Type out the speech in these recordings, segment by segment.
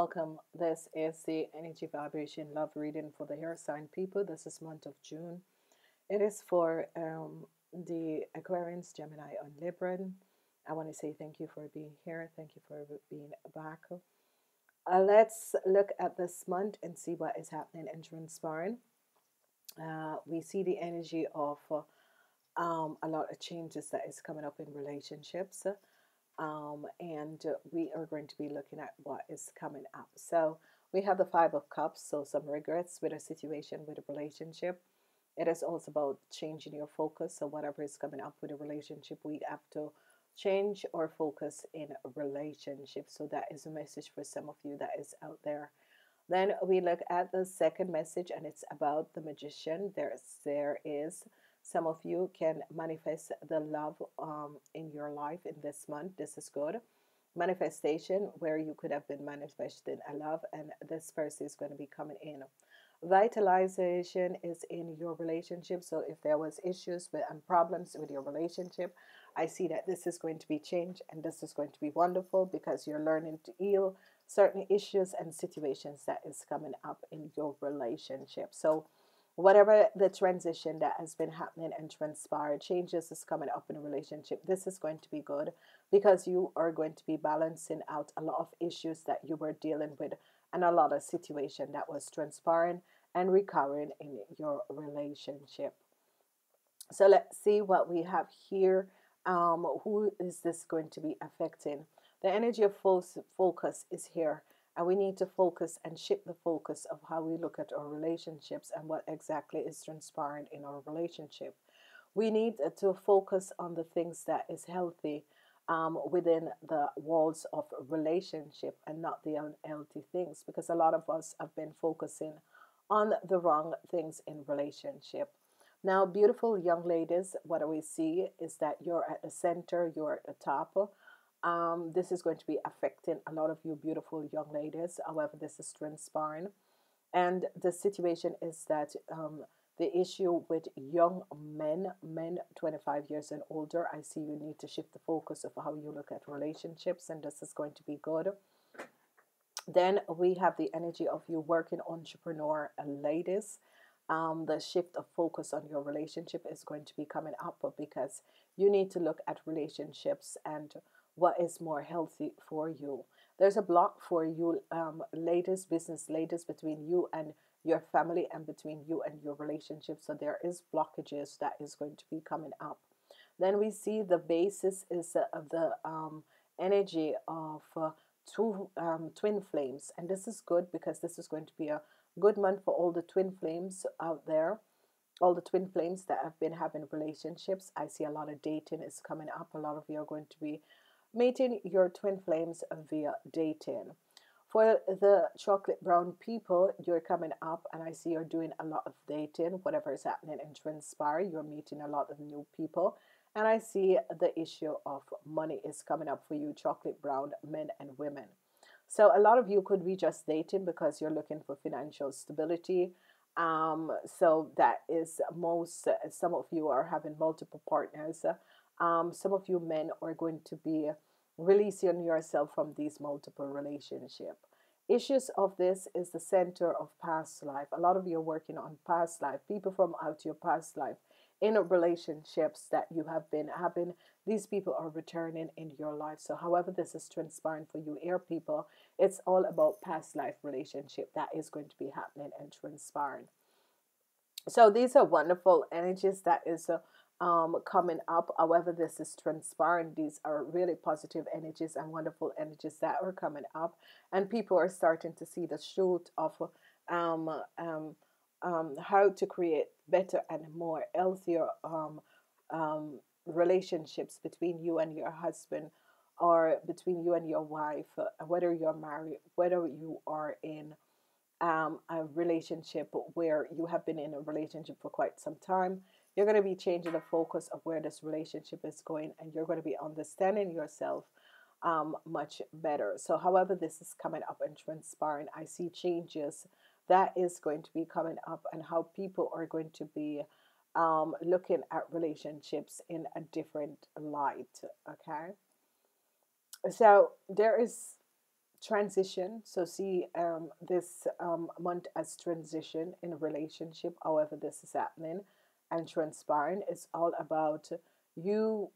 Welcome. This is the energy vibration love reading for the air sign people. This is month of June. It is for the Aquarius, Gemini, and Libra. I want to say thank you for being here. Thank you for being back. Let's look at this month and see what is happening and transpiring. We see the energy of a lot of changes that is coming up in relationships. And we are going to be looking at what is coming up. So we have the Five of Cups, so some regrets with a situation, with a relationship. It is also about changing your focus. So whatever is coming up with a relationship, we have to change our focus in a relationship. So that is a message for some of you that is out there. Then we look at the second message, and it's about the Magician. There is some of you can manifest the love in your life in this month. This is good. Manifestation, where you could have been manifesting a love, and this person is going to be coming in. Vitalization is in your relationship. So if there was issues with, and problems with your relationship, I see that this is going to be changed, and this is going to be wonderful because you're learning to heal certain issues and situations that is coming up in your relationship. So whatever the transition that has been happening and transpired, changes is coming up in a relationship. This is going to be good because you are going to be balancing out a lot of issues that you were dealing with and a lot of situation that was transpiring and recurring in your relationship. So let's see what we have here. Who is this going to be affecting? The energy of focus is here. And we need to focus and shift the focus of how we look at our relationships and what exactly is transpiring in our relationship. We need to focus on the things that is healthy within the walls of relationship and not the unhealthy things, because a lot of us have been focusing on the wrong things in relationship. Now, beautiful young ladies, what we see is that you're at the center, you're at the top. This is going to be affecting a lot of you beautiful young ladies. However, this is transpiring, and the situation is that the issue with young men 25 years and older, I see you need to shift the focus of how you look at relationships, and this is going to be good. Then we have the energy of you working entrepreneur ladies. The shift of focus on your relationship is going to be coming up because you need to look at relationships and what is more healthy for you. There's a block for you, business ladies, between you and your family and between you and your relationship. So there is blockages that is going to be coming up. Then we see the basis is the energy of twin flames, and this is good because this is going to be a good month for all the twin flames out there. All the twin flames that have been having relationships, I see a lot of dating is coming up. A lot of you are going to be mating your twin flames via dating. For the chocolate brown people, you're coming up, and I see you're doing a lot of dating. Whatever is happening and transpire, you're meeting a lot of new people, and I see the issue of money is coming up for you chocolate brown men and women. So a lot of you could be just dating because you're looking for financial stability. So that is most, some of you are having multiple partners. Some of you men are going to be releasing yourself from these multiple relationships. Issues of this is the center of past life. A lot of you are working on past life, people from out your past life, in relationships that you have been having. These people are returning in your life. So however this is transpiring for you air people, it's all about past life relationship that is going to be happening and transpiring. So these are wonderful energies that is coming up. However this is transpiring, these are really positive energies and wonderful energies that are coming up, and people are starting to see the shoot of how to create better and more healthier relationships between you and your husband, or between you and your wife, whether you're married, whether you are in a relationship where you have been in a relationship for quite some time. You're going to be changing the focus of where this relationship is going, and you're going to be understanding yourself much better. So however this is coming up and transpiring, I see changes that is going to be coming up, and how people are going to be looking at relationships in a different light. Okay, so there is transition. So see this month as transition in a relationship, however this is happening, and transpiring. It's all about you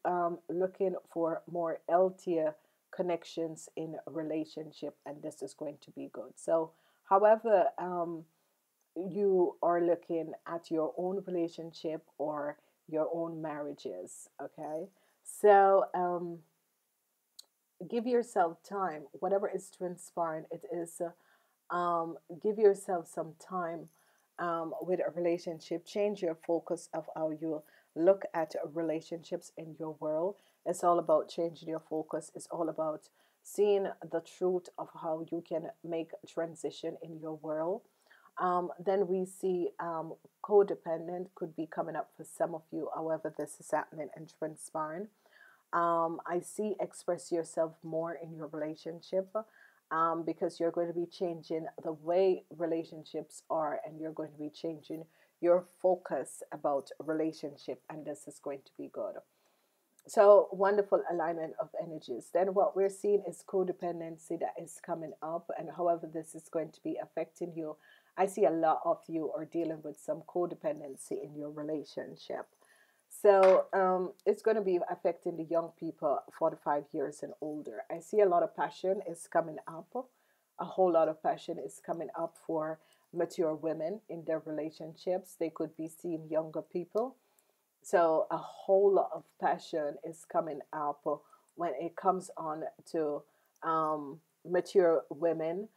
looking for more healthier connections in a relationship, and this is going to be good. So however you are looking at your own relationship or your own marriages, okay? So give yourself time. Whatever is transpiring, it is give yourself some time with a relationship. Change your focus of how you look at relationships in your world. It's all about changing your focus. It's all about seeing the truth of how you can make a transition in your world. Then we see codependent could be coming up for some of you, however this is happening and transpiring. I see express yourself more in your relationship because you're going to be changing the way relationships are, and you're going to be changing your focus about relationship, and this is going to be good. So wonderful alignment of energies. Then what we're seeing is codependency that is coming up, and however this is going to be affecting you. I see a lot of you are dealing with some codependency in your relationship. So it's going to be affecting the young people 45 years and older. I see a lot of passion is coming up. A whole lot of passion is coming up for mature women in their relationships. They could be seeing younger people. So a whole lot of passion is coming up when it comes on to mature women.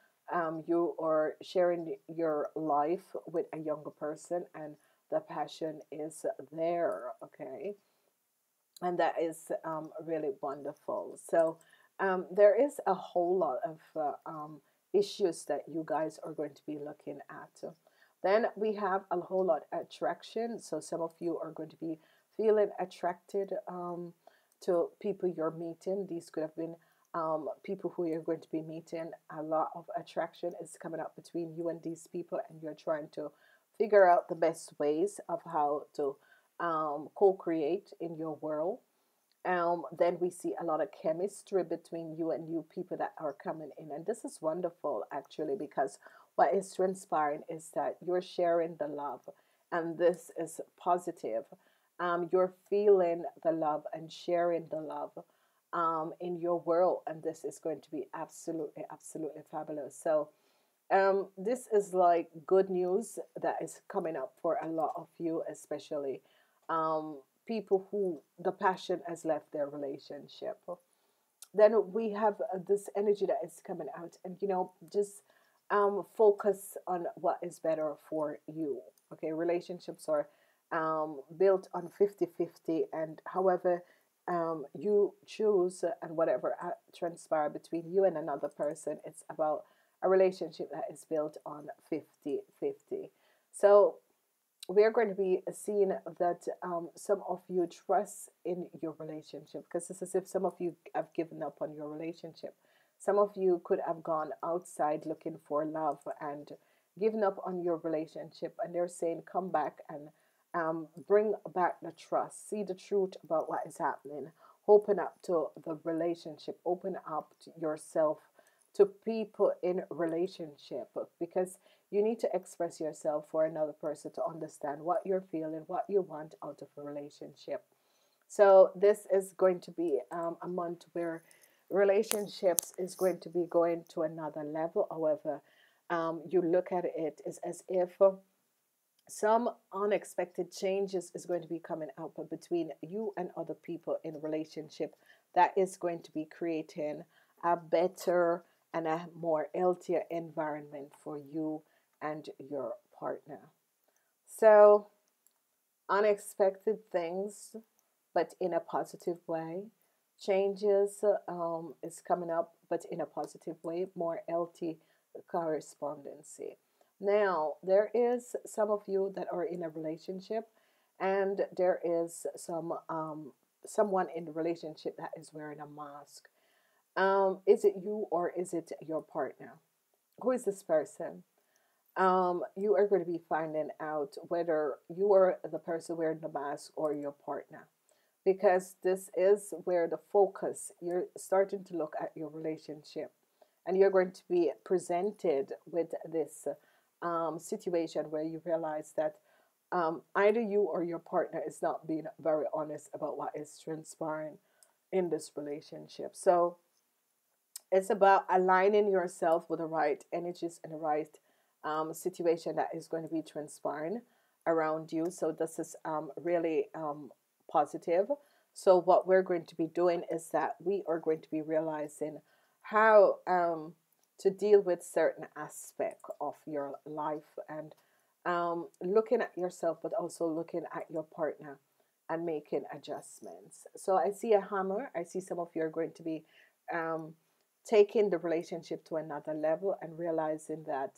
You are sharing your life with a younger person, and the passion is there, okay? And that is really wonderful. So there is a whole lot of issues that you guys are going to be looking at. Then we have a whole lot of attraction. So some of you are going to be feeling attracted to people you're meeting. These could have been people who you're going to be meeting. A lot of attraction is coming up between you and these people, and you're trying to figure out the best ways of how to co-create in your world. Then we see a lot of chemistry between you and new people that are coming in. And this is wonderful, actually, because what is transpiring is that you're sharing the love, and this is positive. You're feeling the love and sharing the love in your world, and this is going to be absolutely, absolutely fabulous. So this is like good news that is coming up for a lot of you, especially people who the passion has left their relationship. Then we have this energy that is coming out, and you know, just focus on what is better for you, okay? Relationships are built on 50-50, and however you choose and whatever transpire between you and another person, it's about a relationship that is built on 50-50. So we're going to be seeing that some of you trust in your relationship, because it's as if some of you have given up on your relationship. Some of you could have gone outside looking for love and given up on your relationship, and they're saying come back and bring back the trust. See the truth about what is happening. Open up to the relationship. Open up to yourself to people in relationship, because you need to express yourself for another person to understand what you're feeling, what you want out of a relationship. So this is going to be a month where relationships is going to be going to another level. However, you look at it is as if some unexpected changes is going to be coming up between you and other people in relationship. That is going to be creating a better and a more healthier environment for you and your partner. So unexpected things, but in a positive way. Changes is coming up, but in a positive way. More healthy correspondency. Now, there is some of you that are in a relationship, and there is some someone in the relationship that is wearing a mask. Is it you or is it your partner? Who is this person? You are going to be finding out whether you are the person wearing the mask or your partner, because this is where the focus, you're starting to look at your relationship and you're going to be presented with this situation where you realize that either you or your partner is not being very honest about what is transpiring in this relationship. So it's about aligning yourself with the right energies and the right situation that is going to be transpiring around you. So this is really positive. So what we're going to be doing is that we are going to be realizing how to deal with certain aspect of your life, and looking at yourself but also looking at your partner and making adjustments. So I see a hammer. I see some of you are going to be taking the relationship to another level and realizing that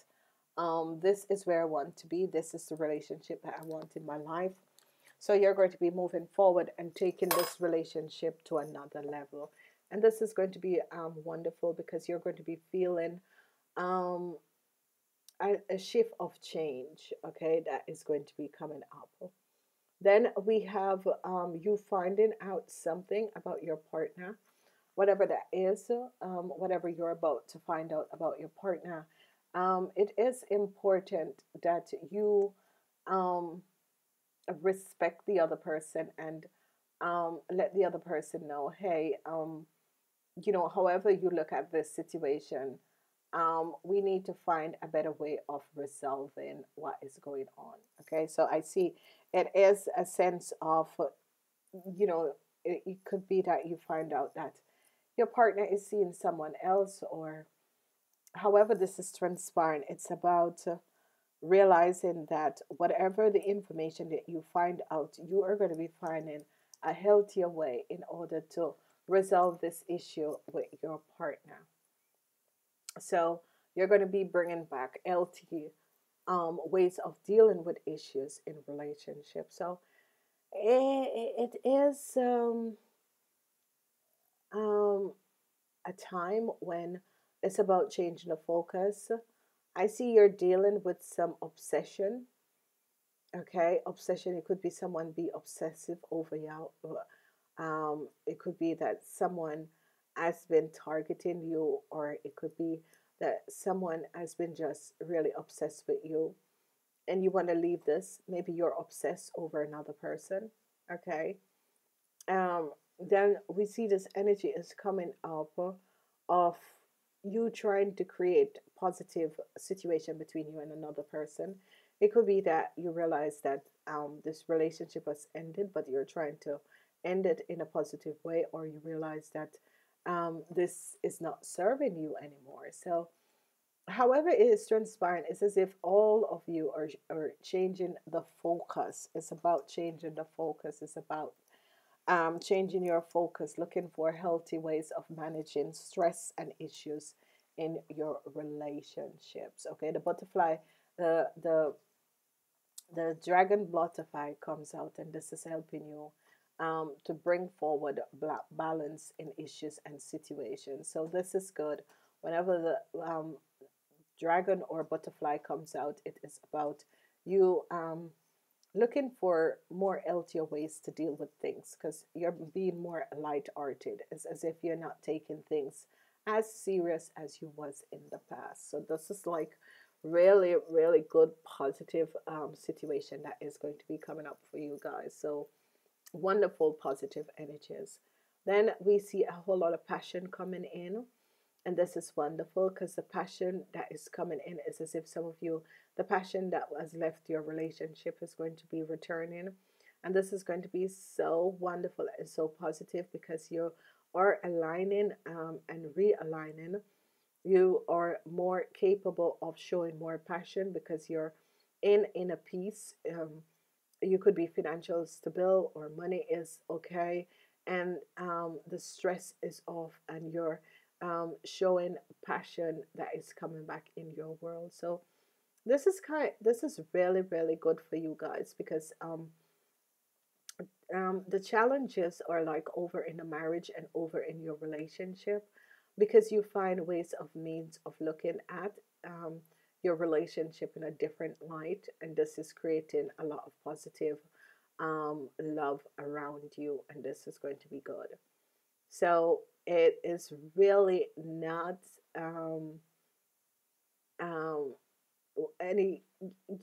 this is where I want to be. This is the relationship that I want in my life. So you're going to be moving forward and taking this relationship to another level. And this is going to be wonderful, because you're going to be feeling a shift of change, okay, that is going to be coming up. Then we have you finding out something about your partner, whatever that is, whatever you're about to find out about your partner. It is important that you respect the other person and let the other person know, hey, you know, however you look at this situation, we need to find a better way of resolving what is going on. Okay, so I see it is a sense of, you know, it could be that you find out that your partner is seeing someone else, or however this is transpiring, it's about realizing that whatever the information that you find out, you are going to be finding a healthier way in order to resolve this issue with your partner. So you're going to be bringing back healthy ways of dealing with issues in relationships. So it is a time when it's about changing the focus. I see you're dealing with some obsession. Okay, obsession. It could be someone be obsessive over you. It could be that someone has been targeting you, or it could be that someone has been just really obsessed with you, and you want to leave this. Maybe you're obsessed over another person. Okay. Then we see this energy is coming up of you trying to create positive situation between you and another person. It could be that you realize that this relationship has ended, but you're trying to end it in a positive way, or you realize that this is not serving you anymore. So however it is transpiring, it's as if all of you are changing the focus. It's about changing the focus. It's about changing your focus, looking for healthy ways of managing stress and issues in your relationships. Okay, the butterfly, the dragon butterfly comes out, and this is helping you to bring forward balance in issues and situations. So this is good. Whenever the dragon or butterfly comes out, it is about you looking for more healthier ways to deal with things, because you're being more light-hearted. It's as if you're not taking things as serious as you was in the past. So this is like really, really good positive situation that is going to be coming up for you guys. So wonderful positive energies. Then we see a whole lot of passion coming in, and this is wonderful, because the passion that is coming in is as if some of you, the passion that was left your relationship is going to be returning, and this is going to be so wonderful and so positive, because you are aligning and realigning. You are more capable of showing more passion because you're in a peace. You could be financial stable, or money is okay, and the stress is off, and you're showing passion that is coming back in your world. So this is really, really good for you guys, because the challenges are like over in the marriage and over in your relationship, because you find ways of means of looking at your relationship in a different light, and this is creating a lot of positive love around you, and this is going to be good. So it is really not any,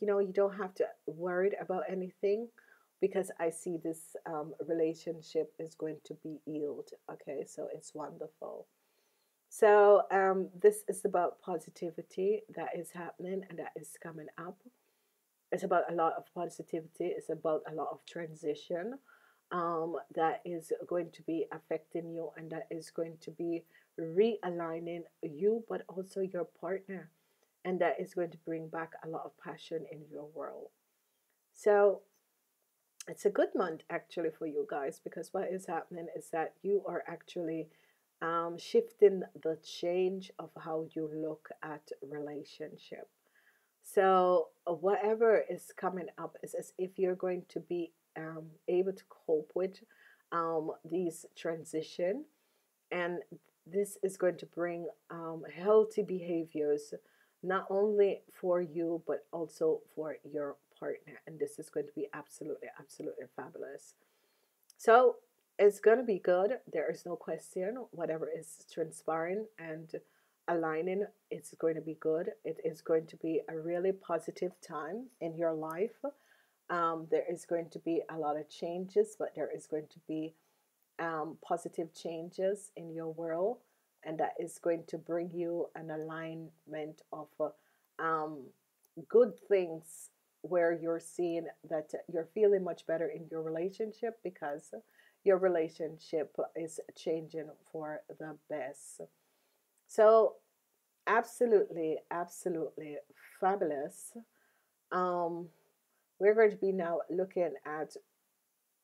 you don't have to worry about anything, because I see this relationship is going to be healed. Okay, so it's wonderful. So this is about positivity that is happening and that is coming up. It's about a lot of positivity. It's about a lot of transition that is going to be affecting you, and that is going to be realigning you, but also your partner. And that is going to bring back a lot of passion in your world. So it's a good month actually for you guys, because what is happening is that you are actually shifting the change of how you look at relationship. So whatever is coming up is as if you're going to be able to cope with these transition, and this is going to bring healthy behaviors, not only for you but also for your partner, and this is going to be absolutely fabulous. So it's going to be good. There is no question. Whatever is transpiring and aligning, it's going to be good. It is going to be a really positive time in your life. There is going to be a lot of changes, but there is going to be positive changes in your world, and that is going to bring you an alignment of good things, where you're seeing that you're feeling much better in your relationship because your relationship is changing for the best. So absolutely fabulous. We're going to be now looking at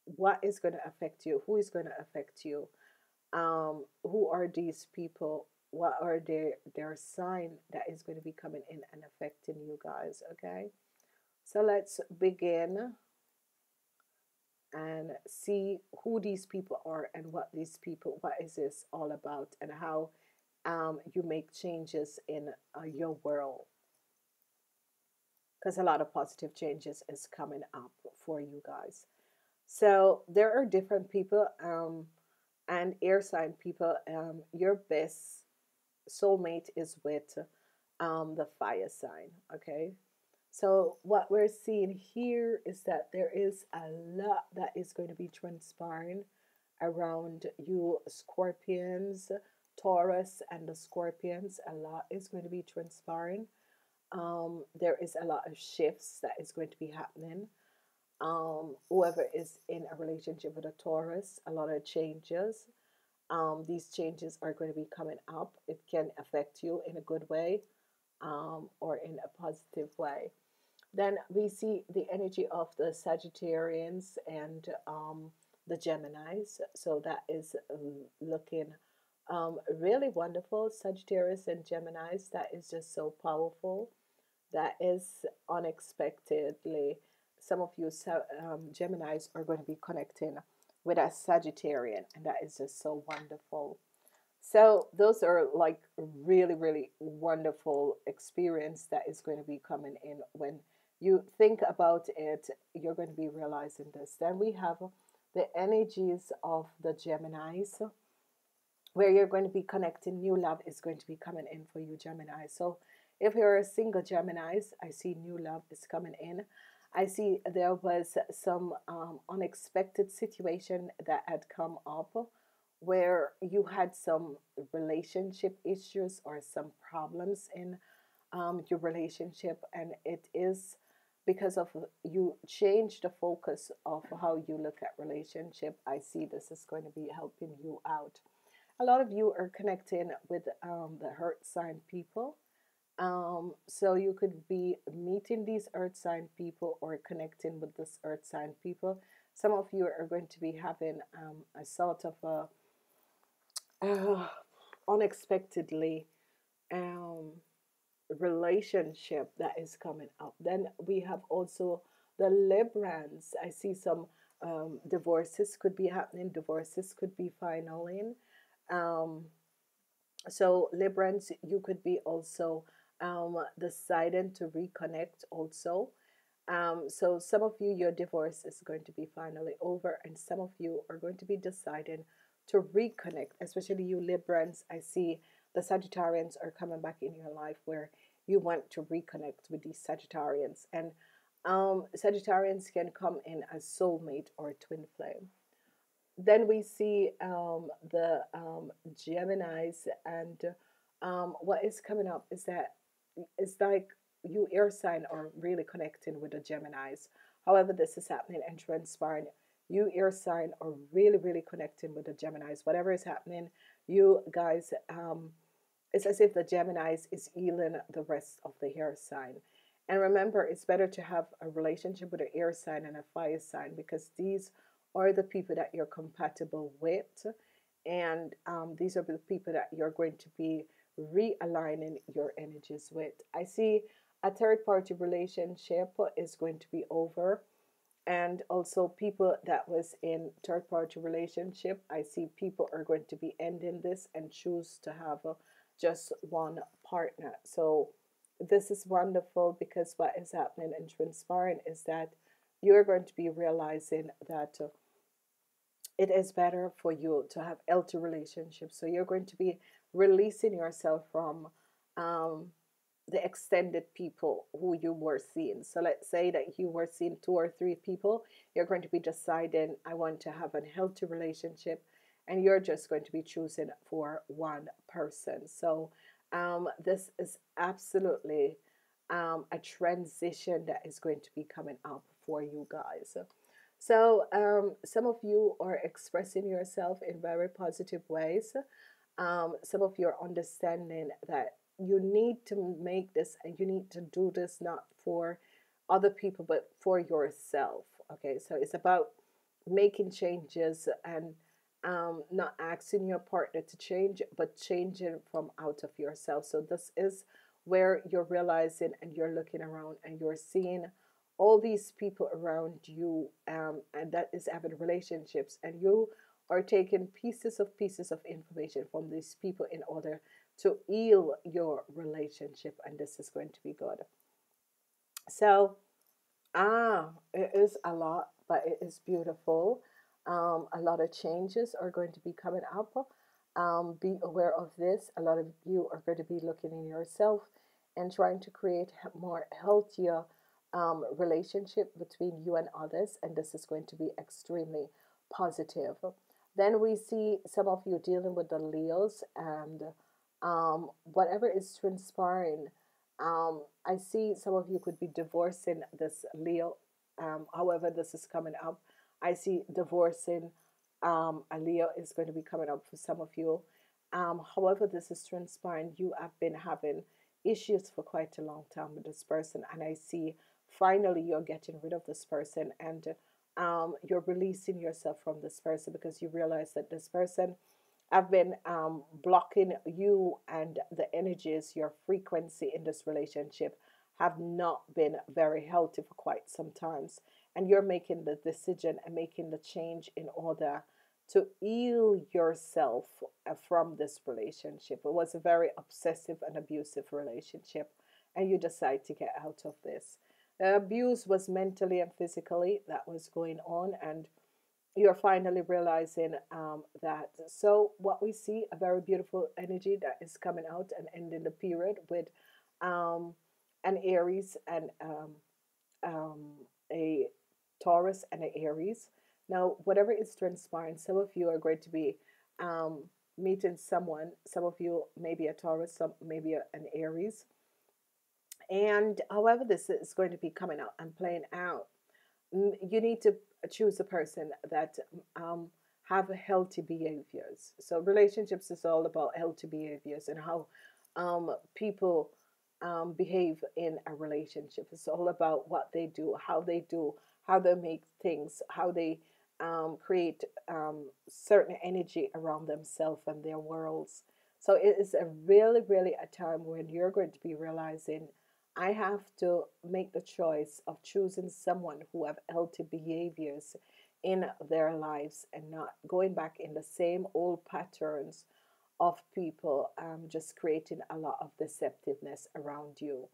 what is going to affect you, who is going to affect you, who are these people, what are their sign that is going to be coming in and affecting you guys. Okay, so let's begin and see who these people are and what these people, what is this all about, and how you make changes in your world, because a lot of positive changes is coming up for you guys. So there are different people and air sign people. Your best soulmate is with the fire sign. Okay, so what we're seeing here is that there is a lot that is going to be transpiring around you, Scorpions, Taurus and the Scorpions. A lot is going to be transpiring. There is a lot of shifts that is going to be happening. Whoever is in a relationship with a Taurus, a lot of changes. These changes are going to be coming up. It can affect you in a good way or in a positive way. Then we see the energy of the Sagittarians and the Geminis. So that is looking really wonderful. Sagittarius and Geminis, that is just so powerful. That is unexpectedly. Some of you Geminis are going to be connecting with a Sagittarian, and that is just so wonderful. So those are like really wonderful experience that is going to be coming in. When you think about it, you're going to be realizing this. Then we have the energies of the Geminis, where you're going to be connecting. New love is going to be coming in for you, Gemini. So if you're a single Geminis, I see new love is coming in. I see there was some unexpected situation that had come up, where you had some relationship issues or some problems in your relationship, and it is because of you change the focus of how you look at relationship. I see this is going to be helping you out. A lot of you are connecting with the earth sign people. So you could be meeting these earth sign people or connecting with this earth sign people. Some of you are going to be having a sort of a unexpectedly relationship that is coming up. Then we have also the Librans. I see some divorces could be happening. Divorces could be finaling. So Librans, you could be also deciding to reconnect also. So some of you, your divorce is going to be finally over, and some of you are going to be deciding to reconnect, especially you Librans. I see the Sagittarians are coming back in your life where you want to reconnect with these Sagittarians. And Sagittarians can come in as soulmate or twin flame. Then we see the Geminis, and what is coming up is that it's like you air sign are really connecting with the Geminis. However, this is happening and transpiring. You air sign are really, really connecting with the Geminis. Whatever is happening, you guys, it's as if the Geminis is healing the rest of the air sign. And remember, it's better to have a relationship with an air sign and a fire sign, because these are the people that you're compatible with, and these are the people that you're going to be realigning your energies with. I see a third party relationship is going to be over, and also people that was in third party relationship, I see people are going to be ending this and choose to have just one partner. So this is wonderful, because what is happening and transpiring is that you're going to be realizing that it is better for you to have healthy relationships. So you're going to be releasing yourself from the extended people who you were seeing. So let's say that you were seeing 2 or 3 people. You're going to be deciding, I want to have a healthy relationship, and you're just going to be choosing for one person. So this is absolutely a transition that is going to be coming up for you guys. So some of you are expressing yourself in very positive ways. Some of you are understanding that you need to make this and you need to do this not for other people but for yourself. Okay, so it's about making changes and not asking your partner to change, but changing from out of yourself. So this is where you're realizing and you're looking around and you're seeing all these people around you, and that is having relationships, and you are taking pieces of information from these people in order to heal your relationship, and this is going to be good. So, it is a lot, but it is beautiful. A lot of changes are going to be coming up. Be aware of this. A lot of you are going to be looking in yourself and trying to create more healthier relationship between you and others, and this is going to be extremely positive. Then we see some of you dealing with the Leos, and whatever is transpiring, I see some of you could be divorcing this Leo. However, this is coming up. I see divorcing a Leo is going to be coming up for some of you. However, this is transpiring. You have been having issues for quite a long time with this person, and I see finally you're getting rid of this person, and you're releasing yourself from this person, because you realize that this person have been blocking you, and the energies, your frequency in this relationship have not been very healthy for quite some times, and you're making the decision and making the change in order to heal yourself from this relationship. It was a very obsessive and abusive relationship, and you decide to get out of this. The abuse was mentally and physically that was going on, and you're finally realizing that. So what we see, a very beautiful energy that is coming out and ending the period with an Aries and a Taurus and an Aries. Now, whatever is transpiring, some of you are going to be meeting someone. Some of you maybe a Taurus, some maybe an Aries. And however this is going to be coming out and playing out, you need to choose a person that have healthy behaviors. So relationships is all about healthy behaviors and how people behave in a relationship. It's all about what they do, how they do, how they make things, how they create certain energy around themselves and their worlds. So it is a really, really a time when you're going to be realizing, I have to make the choice of choosing someone who have healthy behaviors in their lives and not going back in the same old patterns of people, just creating a lot of deceptiveness around you.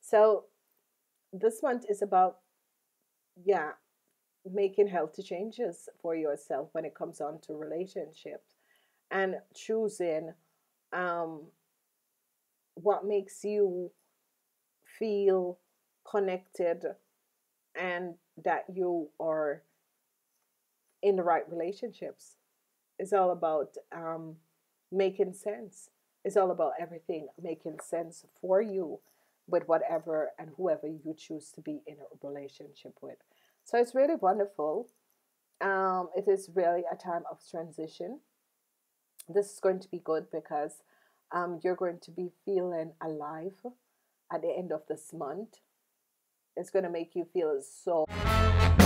So this month is about making healthy changes for yourself when it comes on to relationships, and choosing what makes you feel connected and that you are in the right relationships. It's all about making sense. It's all about everything making sense for you with whatever and whoever you choose to be in a relationship with. So it's really wonderful. It is really a time of transition. This is going to be good because you're going to be feeling alive at the end of this month. It's going to make you feel so...